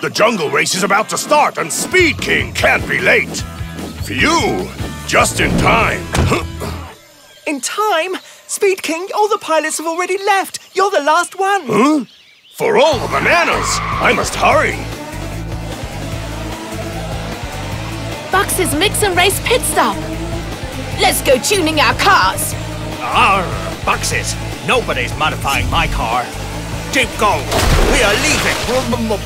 The jungle race is about to start, and Speed King can't be late. Phew! Just in time. In time? Speed King, all the pilots have already left. You're the last one. Huh? For all the bananas, I must hurry. Bux's mix and race pit stop. Let's go tuning our cars. Arr, Buxes. Nobody's modifying my car. Keep going. We are leaving.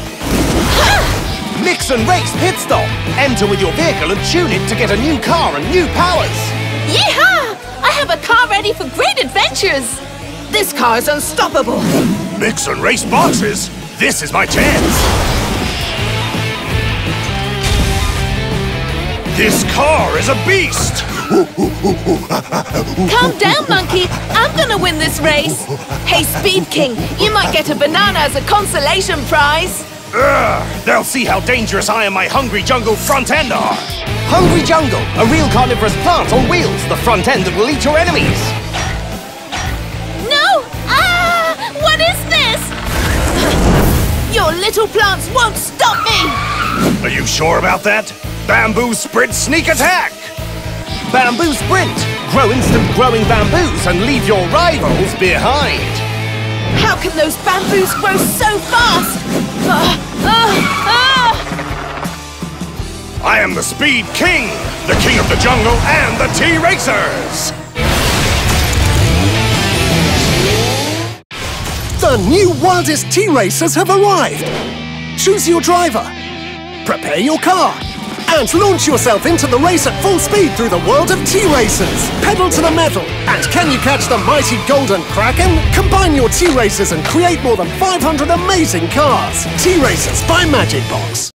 Mix and race pit stop. Enter with your vehicle and tune it to get a new car and new powers. Yeehaw! I have a car ready for great adventures. This car is unstoppable. Mix and race boxes. This is my chance. This car is a beast! Calm down, Monkey! I'm gonna win this race! Hey, Speed King, you might get a banana as a consolation prize! Ugh, they'll see how dangerous I and my Hungry Jungle front end are! Hungry Jungle, a real carnivorous plant on wheels, the front end that will eat your enemies! No! Ah! What is this? Your little plants won't stop me! Are you sure about that? Bamboo Sprint Sneak Attack! Bamboo Sprint! Grow instant growing bamboos and leave your rivals behind! How can those bamboos grow so fast? I am the Speed King! The King of the Jungle and the T-Racers! The new wildest T-Racers have arrived! Choose your driver! Prepare your car! And launch yourself into the race at full speed through the world of T-Racers. Pedal to the metal. And can you catch the mighty Golden Kraken? Combine your T-Racers and create more than 500 amazing cars. T-Racers by Magicbox.